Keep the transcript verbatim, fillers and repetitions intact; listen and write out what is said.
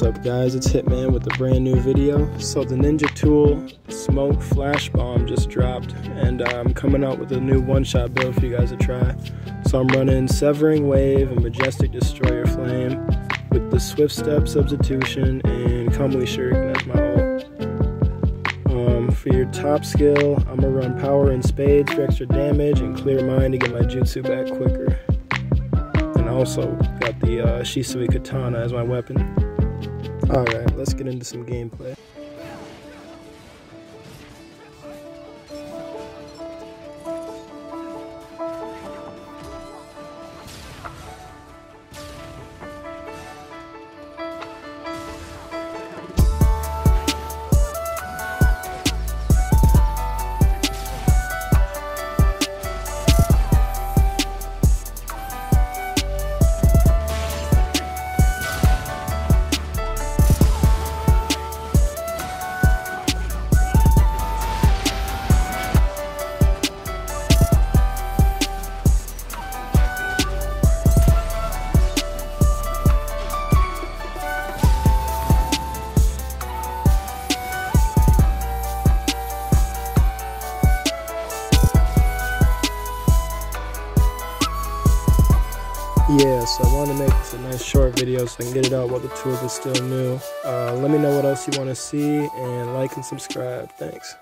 What's up guys, it's Hitman with a brand new video. So the Ninja Tool Smoke Flash Bomb just dropped and I'm coming out with a new one-shot build for you guys to try. So I'm running Severing Wave and Majestic Destroyer Flame with the Swift Step substitution and Kamui Shuriken as my ult. Um, for your top skill, I'm gonna run Power and Spades for extra damage and Clear Mind to get my jutsu back quicker. And I also got the uh, Shisui Katana as my weapon. Alright, let's get into some gameplay. Yeah, so I want to make this a nice short video so I can get it out while the tools are still new. Uh, let me know what else you want to see and like and subscribe. Thanks.